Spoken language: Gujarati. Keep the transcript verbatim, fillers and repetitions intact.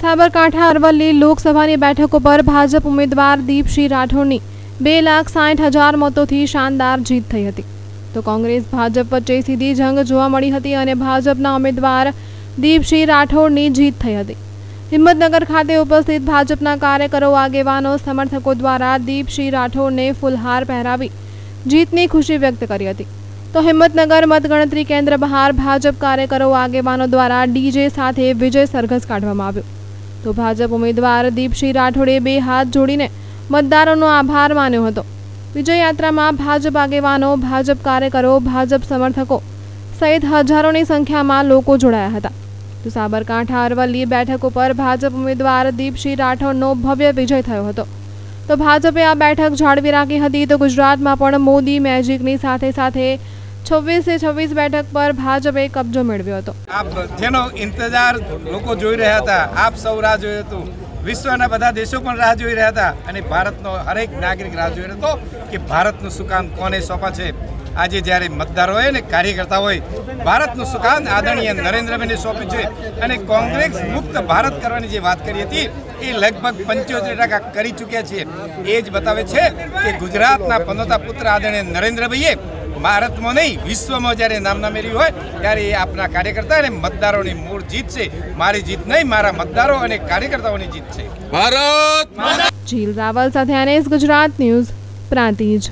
साबरकांठा अरवल्ली લોકસભાની બેઠકો પર ભાજપ ઉમેદવાર દીપશ્રી રાઠોરની બે લાખ સાઠ હજાર મતોથી શાનદાર જીત થઈ હતી તો કોંગ્રેસ ભાજપ વચ્ચે સીધી જંગ જોવા મળી હતી અને ભાજપના ઉમેદવાર દીપશ્રી રાઠોરની જીત થઈ હતી। હિમ્મતનગર ખાતે ઉપસ્થિત ભાજપના કાર્યકરો આગેવાનો સમર્થકો દ્વારા દીપશ્રી રાઠોરને ફૂલહાર પહેરાવી જીતની ખુશી વ્યક્ત કરી હતી। तो हिम्मतनगर मतगणतरी केंद्र बहार भाजप कार्यकरो आगेवानों द्वारा डीजे साथे विजय सरघस काढवामां आव्यो। तो भाजप उम्मीदवार दीपश्री राठोड़े बे हाथ जोड़ीने मतदारोनो आभार मान्यो हतो। विजय यात्रामां भाजप आगेवानों भाजप कार्यकरो भाजप समर्थको सहित हजारोनी संख्यामां लोको जोड़ाया हता। तो साबरकांठा अरवल्ली बेठक पर भाजप उम्मीदवार दीपश्री राठोड़नो भव्य विजय थयो हतो। तो भाजपे आ बेठक जाळवी राखी हती। तो गुजरातमां पण मोदी मेजिकनी साथे साथे छब्बीस से छब्बीस बैठक पर भाजपे कब्जो मेळव्यो हतो। आप जेनो इंतजार लोको जोई रह्या हता, आप सौ राह जोई हतो, विश्वना बधा देशो पण राह जोई रह्या हता अने भारतनो हरेक नागरिक राह जोई रह्यो हतो के भारतनु सुकान कोने सोंपा छे। આજે જ્યારે મતદાર હોય ને કાર્યકર્તા હોય ભારતનું સુકાન આદરણીય નરેન્દ્રભાઈને સોંપ્યું છે અને કોંગ્રેસ મુક્ત ભારત કરવાની જે વાત કરી હતી એ લગભગ પંચોતેર ટકા કરી ચૂક્યા છે। એ જ બતાવે છે કે ગુજરાતના પનોતા પુત્ર આદરણીય નરેન્દ્રભાઈએ ભારતમાં નહીં વિશ્વમાં જ્યારે નામના મેળવી હોય ત્યારે એ આપણા કાર્યકર્તા અને મતદારોની મૂળ જીત છે। મારી જીત નહીં, મારા મતદારો અને કાર્યકર્તાઓની જીત છે। ભારત જીલ રાવલ સાથે એનએસ ગુજરાત ન્યૂઝ પ્રાંતિજ।